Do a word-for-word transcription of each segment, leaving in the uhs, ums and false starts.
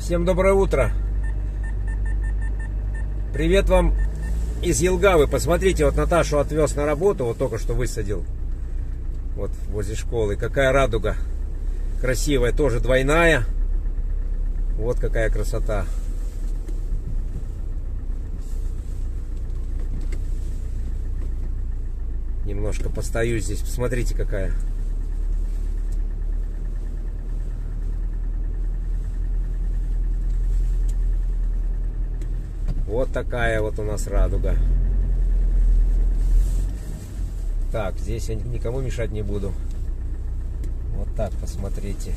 Всем доброе утро. Привет вам из Елгавы. Посмотрите, вот Наташу отвез на работу, вот только что высадил. Вот возле школы. Какая радуга. Красивая, тоже двойная. Вот какая красота. Немножко постою здесь. Посмотрите, какая. Вот такая вот у нас радуга. Так, здесь я никому мешать не буду. Вот так, посмотрите.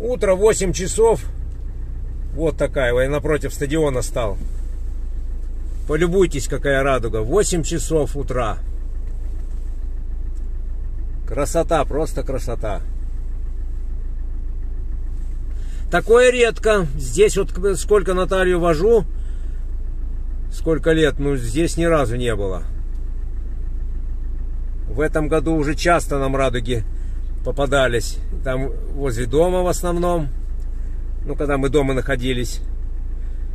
Утро, восемь часов. Вот такая. Я напротив стадиона стал. Полюбуйтесь, какая радуга. восемь часов утра. Красота, просто красота. Такое редко. Здесь вот сколько Наталью вожу, сколько лет, ну здесь ни разу не было. В этом году уже часто нам радуги попадались. Там возле дома в основном. Ну, когда мы дома находились.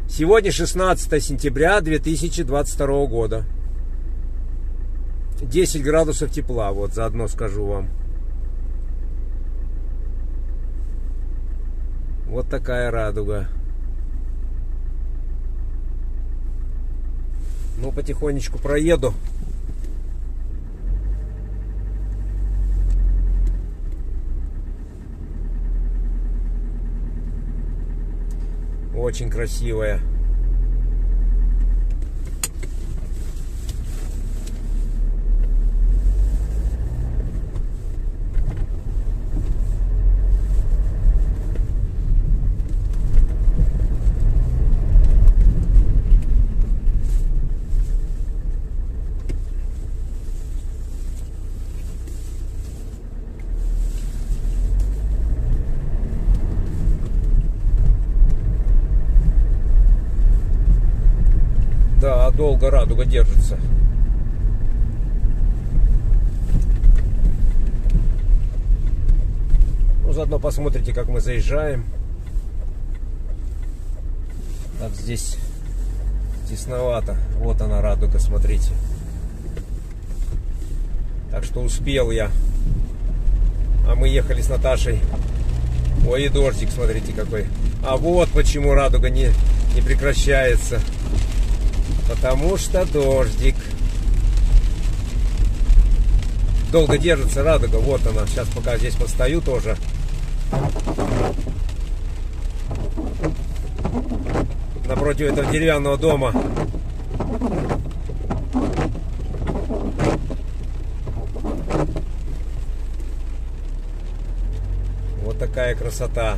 Сегодня шестнадцатое сентября две тысячи двадцать второго года. десять градусов тепла, вот заодно скажу вам. Вот такая радуга. Ну, потихонечку проеду. Очень красивая. Да, долго радуга держится. Ну, заодно посмотрите, как мы заезжаем. Так, здесь тесновато. Вот она, радуга, смотрите. Так что успел я. А мы ехали с Наташей. Ой, и дождик, смотрите, какой. А вот почему радуга не, не прекращается. Потому что дождик. Долго держится радуга. Вот она. Сейчас пока здесь постою тоже. Напротив этого деревянного дома. Вот такая красота.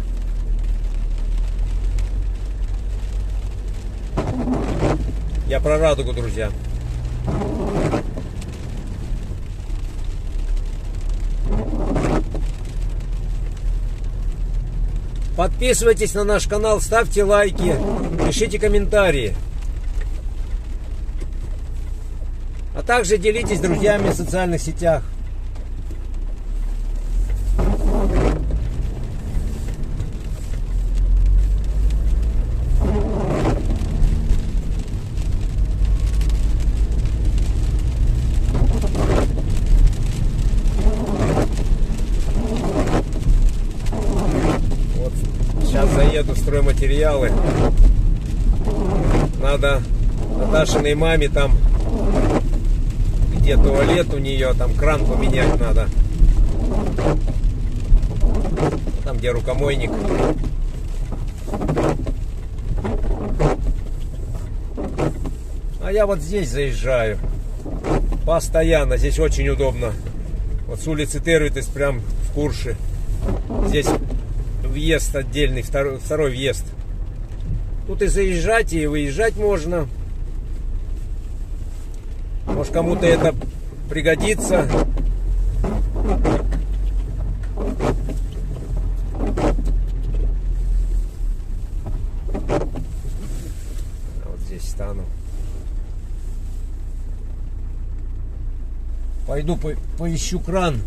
Я про радугу, друзья. Подписывайтесь на наш канал, ставьте лайки, пишите комментарии. А также делитесь с друзьями в социальных сетях. Заеду в стройматериалы. Надо Наташиной маме там, где туалет у нее, там кран поменять надо. Там, где рукомойник. А я вот здесь заезжаю. Постоянно. Здесь очень удобно. Вот с улицы Тервитес прям в Курши. Здесь въезд отдельный, второй, второй въезд. Тут и заезжать, и выезжать можно. Может, кому-то это пригодится. А вот здесь стану. Пойду по поищу кран.